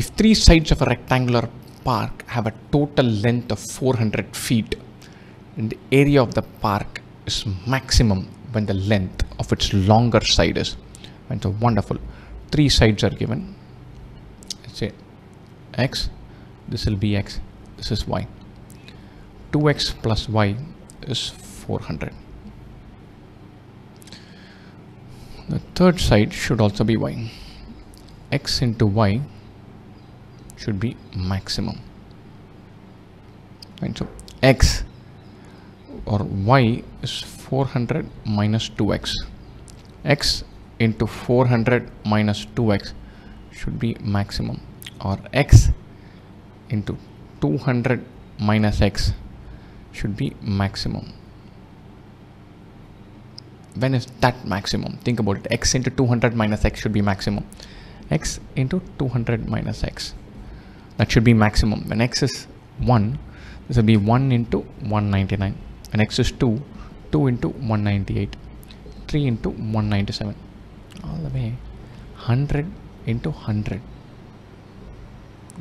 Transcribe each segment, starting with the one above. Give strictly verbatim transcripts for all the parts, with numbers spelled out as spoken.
If three sides of a rectangular park have a total length of four hundred feet, and the area of the park is maximum when the length of its longer side is. And so wonderful. Three sides are given. Let's say x, this will be x, this is y. two x plus y is four hundred. The third side should also be y. X into y should be maximum. And so x or y is four hundred minus two x. X into four hundred minus two x should be maximum, or x into two hundred minus x should be maximum. When is that maximum? Think about it. X into two hundred minus x should be maximum. X into two hundred minus x, that should be maximum. When x is one, this will be one into one ninety-nine. When x is two, two into one ninety-eight, three into one ninety-seven, all the way one hundred into one hundred.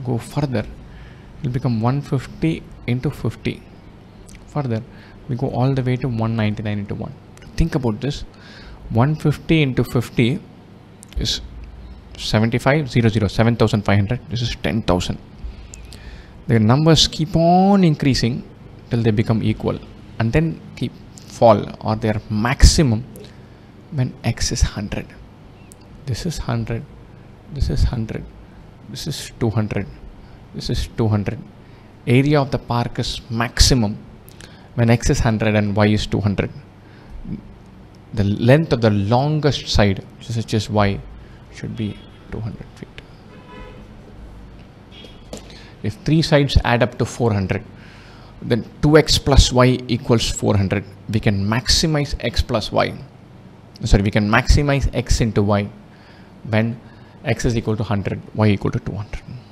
Go further, it will become one fifty into fifty. Further, we go all the way to one ninety-nine into one. Think about this. One fifty into fifty is seventy-five hundred, seventy-five hundred. This is ten thousand. The numbers keep on increasing till they become equal, and then keep fall, or their maximum when x is one hundred. This is one hundred, this is one hundred, this is two hundred, this is two hundred. Area of the park is maximum when x is one hundred and y is two hundred. The length of the longest side, such as y, should be two hundred feet. If three sides add up to four hundred, then two x plus y equals four hundred. We can maximize x plus y. Sorry, we can maximize x into y when x is equal to one hundred, y equal to two hundred.